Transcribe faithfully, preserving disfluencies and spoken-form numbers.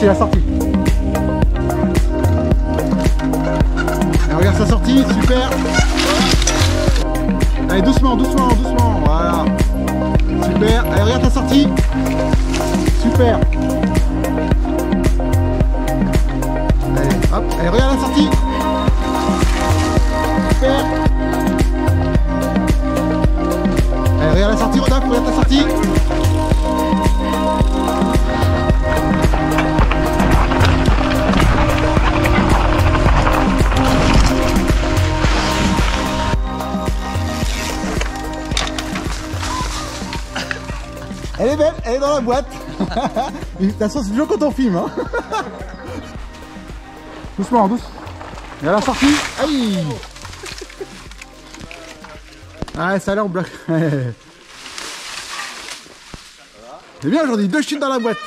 sortie, la sortie. Et regarde sa sortie, super. Allez, doucement, doucement, doucement, voilà. Super, allez, regarde ta sortie. Super. Allez, hop, allez, regarde la sortie. Super. Allez, regarde la sortie, Rodolphe, regarde ta sortie. Elle est belle, elle est dans la boîte. De toute façon, c'est toujours quand on filme. Hein. Doucement, douce. Et à la sortie. Aïe. Ah, ça a l'air bloc. C'est bien aujourd'hui, deux chutes dans la boîte.